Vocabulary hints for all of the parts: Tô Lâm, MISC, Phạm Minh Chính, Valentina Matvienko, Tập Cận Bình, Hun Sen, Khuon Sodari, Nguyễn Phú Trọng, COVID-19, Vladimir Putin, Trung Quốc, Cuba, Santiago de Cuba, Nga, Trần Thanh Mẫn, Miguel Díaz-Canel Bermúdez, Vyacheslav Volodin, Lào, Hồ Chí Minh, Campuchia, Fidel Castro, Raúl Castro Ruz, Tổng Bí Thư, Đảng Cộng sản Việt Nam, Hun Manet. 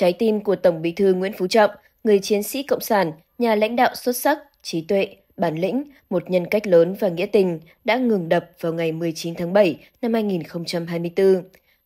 trái tim của Tổng Bí thư Nguyễn Phú Trọng, người chiến sĩ cộng sản, nhà lãnh đạo xuất sắc, trí tuệ, bản lĩnh, một nhân cách lớn và nghĩa tình đã ngừng đập vào ngày 19 tháng 7 năm 2024.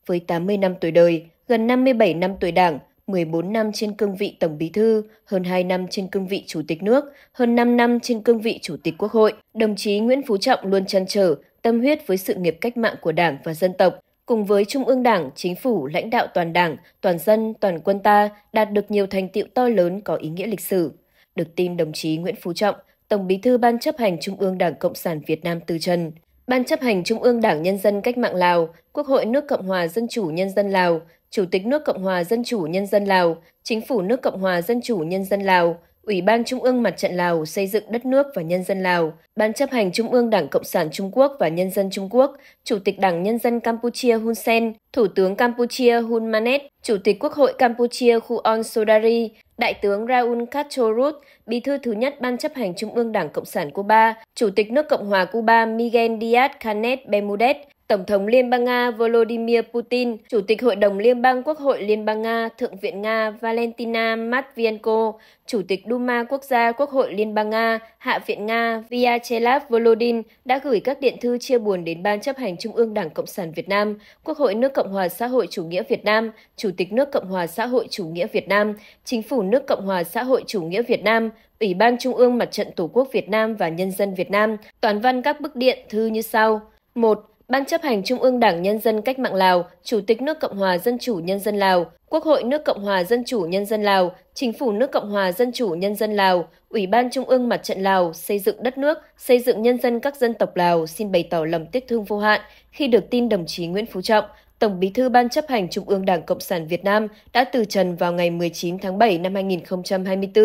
Với 80 năm tuổi đời, gần 57 năm tuổi Đảng, 14 năm trên cương vị Tổng Bí thư, hơn 2 năm trên cương vị Chủ tịch nước, hơn 5 năm trên cương vị Chủ tịch Quốc hội, đồng chí Nguyễn Phú Trọng luôn trăn trở, tâm huyết với sự nghiệp cách mạng của Đảng và dân tộc. Cùng với Trung ương Đảng, Chính phủ, lãnh đạo toàn Đảng, toàn dân, toàn quân ta đạt được nhiều thành tựu to lớn có ý nghĩa lịch sử. Được tin đồng chí Nguyễn Phú Trọng, Tổng Bí thư Ban chấp hành Trung ương Đảng Cộng sản Việt Nam từ trần, Ban chấp hành Trung ương Đảng Nhân dân Cách mạng Lào, Quốc hội nước Cộng hòa Dân chủ Nhân dân Lào, Chủ tịch nước Cộng hòa Dân chủ Nhân dân Lào, Chính phủ nước Cộng hòa Dân chủ Nhân dân Lào, Ủy ban Trung ương Mặt trận Lào xây dựng đất nước và nhân dân Lào, Ban chấp hành Trung ương Đảng Cộng sản Trung Quốc và Nhân dân Trung Quốc, Chủ tịch Đảng Nhân dân Campuchia Hun Sen, Thủ tướng Campuchia Hun Manet, Chủ tịch Quốc hội Campuchia Khuon Sodari, Đại tướng Raúl Castro Ruz, Bí thư thứ nhất Ban chấp hành Trung ương Đảng Cộng sản Cuba, Chủ tịch nước Cộng hòa Cuba Miguel Díaz-Canel Bermúdez, Tổng thống Liên bang Nga Vladimir Putin, Chủ tịch Hội đồng Liên bang Quốc hội Liên bang Nga, Thượng viện Nga Valentina Matvienko, Chủ tịch Duma Quốc gia Quốc hội Liên bang Nga, Hạ viện Nga Vyacheslav Volodin đã gửi các điện thư chia buồn đến Ban chấp hành Trung ương Đảng Cộng sản Việt Nam, Quốc hội nước Cộng hòa xã hội chủ nghĩa Việt Nam, Chủ tịch nước Cộng hòa xã hội chủ nghĩa Việt Nam, Chính phủ nước Cộng hòa xã hội chủ nghĩa Việt Nam, Ủy ban Trung ương Mặt trận Tổ quốc Việt Nam và Nhân dân Việt Nam. Toàn văn các bức điện thư như sau. 1. Ban chấp hành Trung ương Đảng Nhân dân Cách mạng Lào, Chủ tịch nước Cộng hòa Dân chủ Nhân dân Lào, Quốc hội nước Cộng hòa Dân chủ Nhân dân Lào, Chính phủ nước Cộng hòa Dân chủ Nhân dân Lào, Ủy ban Trung ương Mặt trận Lào xây dựng đất nước, xây dựng nhân dân các dân tộc Lào xin bày tỏ lòng tiếc thương vô hạn khi được tin đồng chí Nguyễn Phú Trọng, Tổng Bí thư Ban chấp hành Trung ương Đảng Cộng sản Việt Nam đã từ trần vào ngày 19 tháng 7 năm 2024.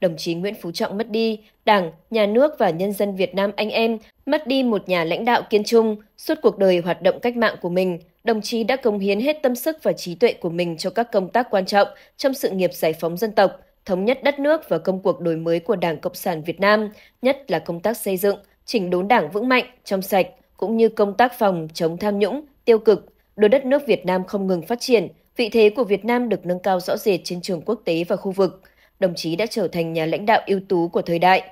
Đồng chí Nguyễn Phú Trọng mất đi, Đảng, Nhà nước và nhân dân Việt Nam anh em, mất đi một nhà lãnh đạo kiên trung. Suốt cuộc đời hoạt động cách mạng của mình, đồng chí đã cống hiến hết tâm sức và trí tuệ của mình cho các công tác quan trọng trong sự nghiệp giải phóng dân tộc, thống nhất đất nước và công cuộc đổi mới của Đảng Cộng sản Việt Nam, nhất là công tác xây dựng, chỉnh đốn Đảng vững mạnh, trong sạch, cũng như công tác phòng, chống tham nhũng, tiêu cực, đưa đất nước Việt Nam không ngừng phát triển, vị thế của Việt Nam được nâng cao rõ rệt trên trường quốc tế và khu vực. Đồng chí đã trở thành nhà lãnh đạo ưu tú của thời đại.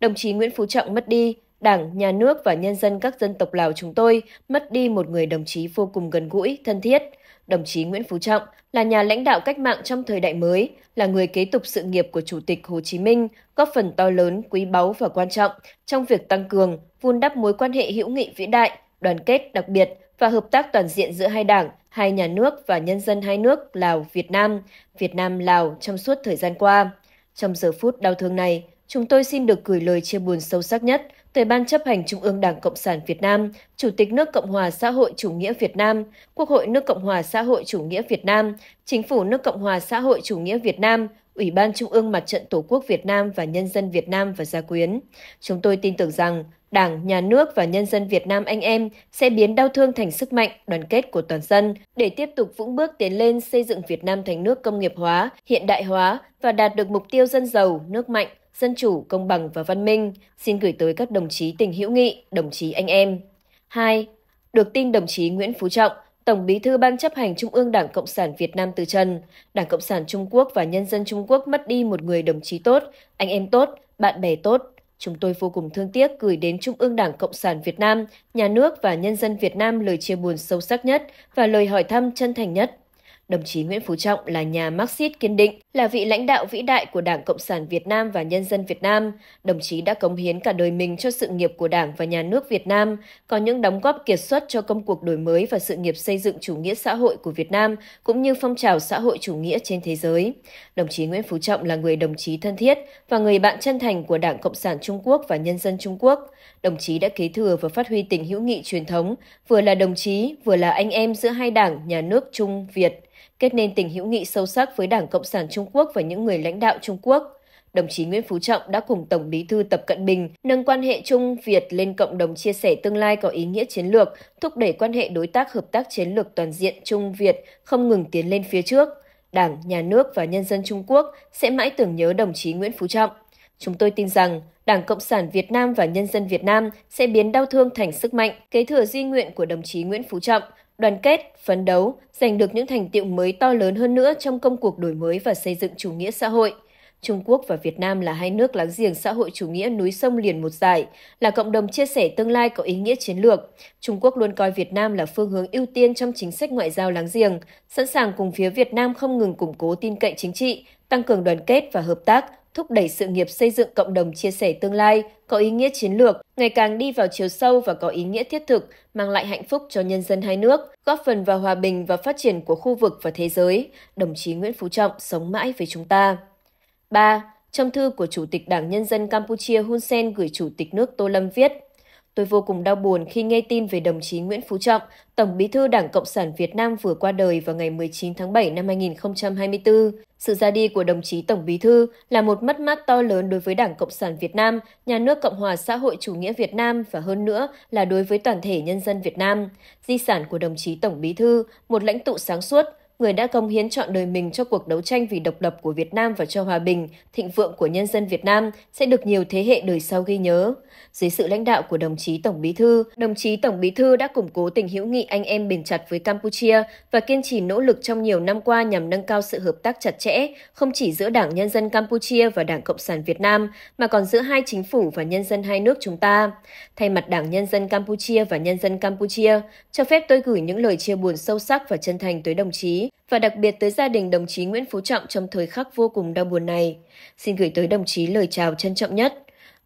Đồng chí Nguyễn Phú Trọng mất đi, Đảng, Nhà nước và nhân dân các dân tộc Lào chúng tôi mất đi một người đồng chí vô cùng gần gũi, thân thiết. Đồng chí Nguyễn Phú Trọng là nhà lãnh đạo cách mạng trong thời đại mới, là người kế tục sự nghiệp của Chủ tịch Hồ Chí Minh, góp phần to lớn, quý báu và quan trọng trong việc tăng cường, vun đắp mối quan hệ hữu nghị vĩ đại, đoàn kết đặc biệt và hợp tác toàn diện giữa hai Đảng, hai nhà nước và nhân dân hai nước Lào, Việt Nam, Lào trong suốt thời gian qua. Trong giờ phút đau thương này, chúng tôi xin được gửi lời chia buồn sâu sắc nhất tới Ban chấp hành Trung ương Đảng Cộng sản Việt Nam, Chủ tịch nước Cộng hòa xã hội chủ nghĩa Việt Nam, Quốc hội nước Cộng hòa xã hội chủ nghĩa Việt Nam, Chính phủ nước Cộng hòa xã hội chủ nghĩa Việt Nam, Ủy ban Trung ương Mặt trận Tổ quốc Việt Nam và Nhân dân Việt Nam và gia quyến. Chúng tôi tin tưởng rằng Đảng, Nhà nước và nhân dân Việt Nam anh em sẽ biến đau thương thành sức mạnh, đoàn kết của toàn dân để tiếp tục vững bước tiến lên xây dựng Việt Nam thành nước công nghiệp hóa, hiện đại hóa và đạt được mục tiêu dân giàu, nước mạnh, dân chủ, công bằng và văn minh. Xin gửi tới các đồng chí tình hữu nghị, đồng chí anh em. 2. Được tin đồng chí Nguyễn Phú Trọng, Tổng Bí thư Ban chấp hành Trung ương Đảng Cộng sản Việt Nam từ trần. Đảng Cộng sản Trung Quốc và nhân dân Trung Quốc mất đi một người đồng chí tốt, anh em tốt, bạn bè tốt. Chúng tôi vô cùng thương tiếc gửi đến Trung ương Đảng Cộng sản Việt Nam, Nhà nước và nhân dân Việt Nam lời chia buồn sâu sắc nhất và lời hỏi thăm chân thành nhất. Đồng chí Nguyễn Phú Trọng là nhà Marxist kiên định, là vị lãnh đạo vĩ đại của Đảng Cộng sản Việt Nam và nhân dân Việt Nam. Đồng chí đã cống hiến cả đời mình cho sự nghiệp của Đảng và Nhà nước Việt Nam, có những đóng góp kiệt xuất cho công cuộc đổi mới và sự nghiệp xây dựng chủ nghĩa xã hội của Việt Nam, cũng như phong trào xã hội chủ nghĩa trên thế giới. Đồng chí Nguyễn Phú Trọng là người đồng chí thân thiết và người bạn chân thành của Đảng Cộng sản Trung Quốc và nhân dân Trung Quốc. Đồng chí đã kế thừa và phát huy tình hữu nghị truyền thống, vừa là đồng chí, vừa là anh em giữa hai Đảng, Nhà nước Trung, Việt, kết nên tình hữu nghị sâu sắc với Đảng Cộng sản Trung Quốc và những người lãnh đạo Trung Quốc. Đồng chí Nguyễn Phú Trọng đã cùng Tổng Bí thư Tập Cận Bình nâng quan hệ Trung Việt lên cộng đồng chia sẻ tương lai có ý nghĩa chiến lược, thúc đẩy quan hệ đối tác hợp tác chiến lược toàn diện Trung Việt không ngừng tiến lên phía trước. Đảng, Nhà nước và nhân dân Trung Quốc sẽ mãi tưởng nhớ đồng chí Nguyễn Phú Trọng. Chúng tôi tin rằng Đảng Cộng sản Việt Nam và nhân dân Việt Nam sẽ biến đau thương thành sức mạnh, kế thừa di nguyện của đồng chí Nguyễn Phú Trọng, đoàn kết, phấn đấu, giành được những thành tựu mới to lớn hơn nữa trong công cuộc đổi mới và xây dựng chủ nghĩa xã hội. Trung Quốc và Việt Nam là hai nước láng giềng xã hội chủ nghĩa núi sông liền một dải, là cộng đồng chia sẻ tương lai có ý nghĩa chiến lược. Trung Quốc luôn coi Việt Nam là phương hướng ưu tiên trong chính sách ngoại giao láng giềng, sẵn sàng cùng phía Việt Nam không ngừng củng cố tin cậy chính trị, tăng cường đoàn kết và hợp tác, thúc đẩy sự nghiệp xây dựng cộng đồng chia sẻ tương lai có ý nghĩa chiến lược, ngày càng đi vào chiều sâu và có ý nghĩa thiết thực, mang lại hạnh phúc cho nhân dân hai nước, góp phần vào hòa bình và phát triển của khu vực và thế giới. Đồng chí Nguyễn Phú Trọng sống mãi với chúng ta. 3. Trong thư của Chủ tịch Đảng Nhân dân Campuchia Hun Sen gửi Chủ tịch nước Tô Lâm viết: Tôi vô cùng đau buồn khi nghe tin về đồng chí Nguyễn Phú Trọng, Tổng Bí thư Đảng Cộng sản Việt Nam vừa qua đời vào ngày 19 tháng 7 năm 2024. Sự ra đi của đồng chí Tổng Bí thư là một mất mát to lớn đối với Đảng Cộng sản Việt Nam, Nhà nước Cộng hòa xã hội chủ nghĩa Việt Nam và hơn nữa là đối với toàn thể nhân dân Việt Nam. Di sản của đồng chí Tổng Bí thư, một lãnh tụ sáng suốt, người đã cống hiến trọn đời mình cho cuộc đấu tranh vì độc lập của Việt Nam và cho hòa bình, thịnh vượng của nhân dân Việt Nam sẽ được nhiều thế hệ đời sau ghi nhớ. Dưới sự lãnh đạo của đồng chí Tổng Bí thư đã củng cố tình hữu nghị anh em bền chặt với Campuchia và kiên trì nỗ lực trong nhiều năm qua nhằm nâng cao sự hợp tác chặt chẽ, không chỉ giữa Đảng Nhân dân Campuchia và Đảng Cộng sản Việt Nam, mà còn giữa hai chính phủ và nhân dân hai nước chúng ta. Thay mặt Đảng Nhân dân Campuchia và nhân dân Campuchia, cho phép tôi gửi những lời chia buồn sâu sắc và chân thành tới đồng chí, và đặc biệt tới gia đình đồng chí Nguyễn Phú Trọng trong thời khắc vô cùng đau buồn này. Xin gửi tới đồng chí lời chào trân trọng nhất.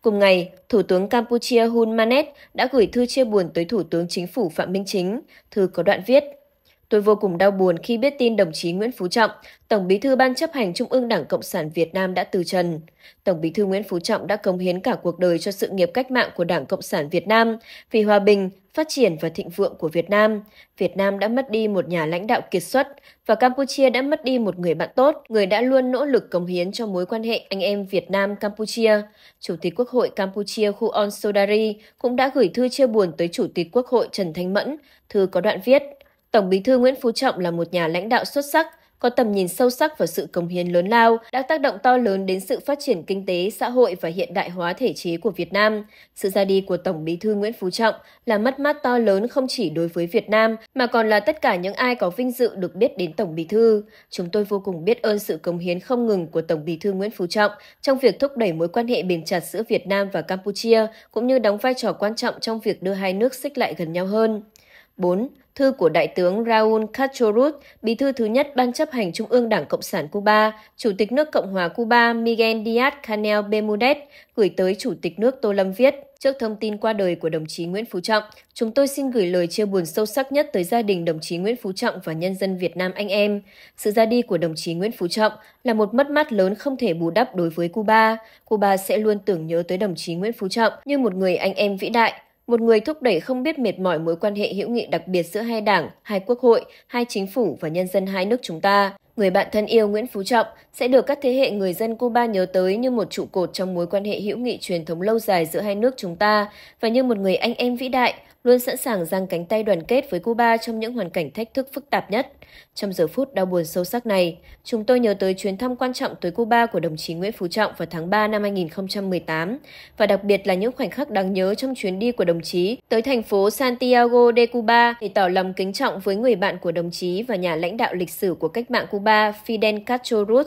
Cùng ngày, Thủ tướng Campuchia Hun Manet đã gửi thư chia buồn tới Thủ tướng Chính phủ Phạm Minh Chính. Thư có đoạn viết: Tôi vô cùng đau buồn khi biết tin đồng chí Nguyễn Phú Trọng, Tổng Bí thư Ban chấp hành Trung ương Đảng Cộng sản Việt Nam đã từ trần. Tổng Bí thư Nguyễn Phú Trọng đã cống hiến cả cuộc đời cho sự nghiệp cách mạng của Đảng Cộng sản Việt Nam, vì hòa bình, phát triển và thịnh vượng của Việt Nam. Việt Nam đã mất đi một nhà lãnh đạo kiệt xuất và Campuchia đã mất đi một người bạn tốt, người đã luôn nỗ lực cống hiến cho mối quan hệ anh em Việt Nam-Campuchia. Chủ tịch Quốc hội Campuchia Khuon Sodari cũng đã gửi thư chia buồn tới Chủ tịch Quốc hội Trần Thanh Mẫn. Thư có đoạn viết: Tổng Bí thư Nguyễn Phú Trọng là một nhà lãnh đạo xuất sắc, có tầm nhìn sâu sắc và sự cống hiến lớn lao, đã tác động to lớn đến sự phát triển kinh tế, xã hội và hiện đại hóa thể chế của Việt Nam. Sự ra đi của Tổng Bí thư Nguyễn Phú Trọng là mất mát to lớn không chỉ đối với Việt Nam, mà còn là tất cả những ai có vinh dự được biết đến Tổng Bí thư. Chúng tôi vô cùng biết ơn sự cống hiến không ngừng của Tổng Bí thư Nguyễn Phú Trọng trong việc thúc đẩy mối quan hệ bền chặt giữa Việt Nam và Campuchia, cũng như đóng vai trò quan trọng trong việc đưa hai nước xích lại gần nhau hơn. 4. Thư của Đại tướng Raúl Castro Ruz, Bí thư thứ nhất Ban chấp hành Trung ương Đảng Cộng sản Cuba, Chủ tịch nước Cộng hòa Cuba Miguel Díaz-Canel Bermúdez gửi tới Chủ tịch nước Tô Lâm viết: Trước thông tin qua đời của đồng chí Nguyễn Phú Trọng, chúng tôi xin gửi lời chia buồn sâu sắc nhất tới gia đình đồng chí Nguyễn Phú Trọng và nhân dân Việt Nam anh em. Sự ra đi của đồng chí Nguyễn Phú Trọng là một mất mát lớn không thể bù đắp đối với Cuba. Cuba sẽ luôn tưởng nhớ tới đồng chí Nguyễn Phú Trọng như một người anh em vĩ đại, một người thúc đẩy không biết mệt mỏi mối quan hệ hữu nghị đặc biệt giữa hai đảng, hai quốc hội, hai chính phủ và nhân dân hai nước chúng ta. Người bạn thân yêu Nguyễn Phú Trọng sẽ được các thế hệ người dân Cuba nhớ tới như một trụ cột trong mối quan hệ hữu nghị truyền thống lâu dài giữa hai nước chúng ta và như một người anh em vĩ đại, luôn sẵn sàng giang cánh tay đoàn kết với Cuba trong những hoàn cảnh thách thức phức tạp nhất. Trong giờ phút đau buồn sâu sắc này, chúng tôi nhớ tới chuyến thăm quan trọng tới Cuba của đồng chí Nguyễn Phú Trọng vào tháng 3 năm 2018 và đặc biệt là những khoảnh khắc đáng nhớ trong chuyến đi của đồng chí tới thành phố Santiago de Cuba để tỏ lòng kính trọng với người bạn của đồng chí và nhà lãnh đạo lịch sử của cách mạng Cuba Fidel Castro Ruz.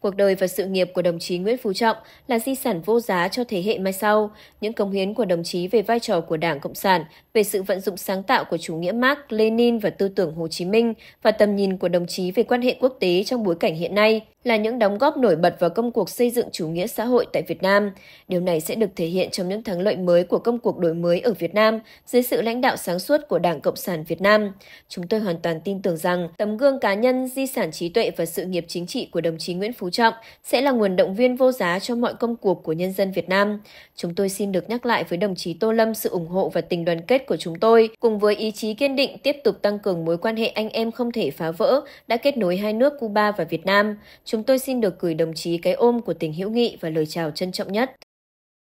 Cuộc đời và sự nghiệp của đồng chí Nguyễn Phú Trọng là di sản vô giá cho thế hệ mai sau. Những cống hiến của đồng chí về vai trò của Đảng Cộng sản, về sự vận dụng sáng tạo của chủ nghĩa Marx, Lenin và tư tưởng Hồ Chí Minh và tầm nhìn của đồng chí về quan hệ quốc tế trong bối cảnh hiện nay là những đóng góp nổi bật vào công cuộc xây dựng chủ nghĩa xã hội tại Việt Nam. Điều này sẽ được thể hiện trong những thắng lợi mới của công cuộc đổi mới ở Việt Nam dưới sự lãnh đạo sáng suốt của Đảng Cộng sản Việt Nam. Chúng tôi hoàn toàn tin tưởng rằng tấm gương cá nhân, di sản trí tuệ và sự nghiệp chính trị của đồng chí Nguyễn Phú Trọng sẽ là nguồn động viên vô giá cho mọi công cuộc của nhân dân Việt Nam. Chúng tôi xin được nhắc lại với đồng chí Tô Lâm sự ủng hộ và tình đoàn kết của chúng tôi, cùng với ý chí kiên định tiếp tục tăng cường mối quan hệ anh em không thể phá vỡ đã kết nối hai nước Cuba và Việt Nam. Chúng tôi xin được gửi đồng chí cái ôm của tình hữu nghị và lời chào trân trọng nhất.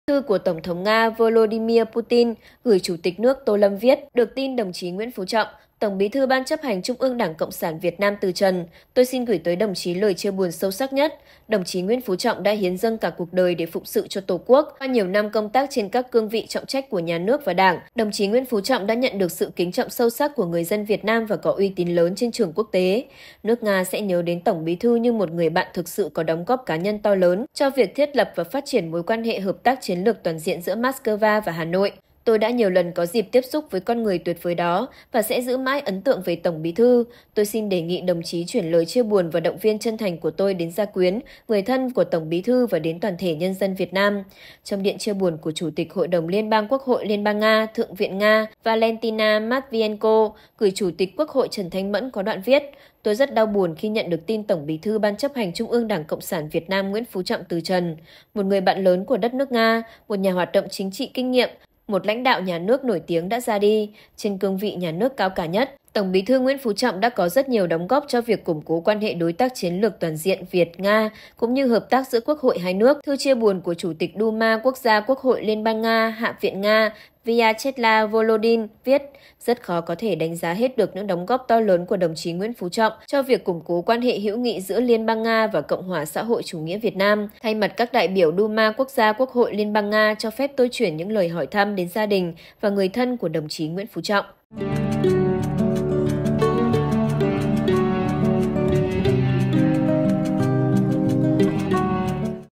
Thư của Tổng thống Nga Vladimir Putin gửi Chủ tịch nước Tô Lâm viết: Được tin đồng chí Nguyễn Phú Trọng, Tổng Bí thư Ban chấp hành Trung ương Đảng Cộng sản Việt Nam từ trần, tôi xin gửi tới đồng chí lời chia buồn sâu sắc nhất. Đồng chí Nguyễn Phú Trọng đã hiến dâng cả cuộc đời để phụng sự cho Tổ quốc. Qua nhiều năm công tác trên các cương vị trọng trách của nhà nước và Đảng, đồng chí Nguyễn Phú Trọng đã nhận được sự kính trọng sâu sắc của người dân Việt Nam và có uy tín lớn trên trường quốc tế. Nước Nga sẽ nhớ đến Tổng Bí thư như một người bạn thực sự có đóng góp cá nhân to lớn cho việc thiết lập và phát triển mối quan hệ hợp tác chiến lược toàn diện giữa Moscow và Hà Nội. Tôi đã nhiều lần có dịp tiếp xúc với con người tuyệt vời đó và sẽ giữ mãi ấn tượng về Tổng Bí thư. Tôi xin đề nghị đồng chí chuyển lời chia buồn và động viên chân thành của tôi đến gia quyến, người thân của Tổng Bí thư và đến toàn thể nhân dân Việt Nam. Trong điện chia buồn của Chủ tịch Hội đồng Liên bang Quốc hội Liên bang Nga, Thượng viện Nga, Valentina Matvienko, gửi Chủ tịch Quốc hội Trần Thanh Mẫn có đoạn viết: Tôi rất đau buồn khi nhận được tin Tổng Bí thư Ban chấp hành Trung ương Đảng Cộng sản Việt Nam Nguyễn Phú Trọng từ trần. Một người bạn lớn của đất nước Nga, một nhà hoạt động chính trị kinh nghiệm, một lãnh đạo nhà nước nổi tiếng đã ra đi, trên cương vị nhà nước cao cả nhất. Tổng Bí thư Nguyễn Phú Trọng đã có rất nhiều đóng góp cho việc củng cố quan hệ đối tác chiến lược toàn diện Việt-Nga, cũng như hợp tác giữa Quốc hội hai nước. Thư chia buồn của Chủ tịch Duma Quốc gia Quốc hội Liên bang Nga, Hạ viện Nga, Vyacheslav Volodin viết: Rất khó có thể đánh giá hết được những đóng góp to lớn của đồng chí Nguyễn Phú Trọng cho việc củng cố quan hệ hữu nghị giữa Liên bang Nga và Cộng hòa xã hội chủ nghĩa Việt Nam. Thay mặt các đại biểu Duma Quốc gia Quốc hội Liên bang Nga, cho phép tôi chuyển những lời hỏi thăm đến gia đình và người thân của đồng chí Nguyễn Phú Trọng.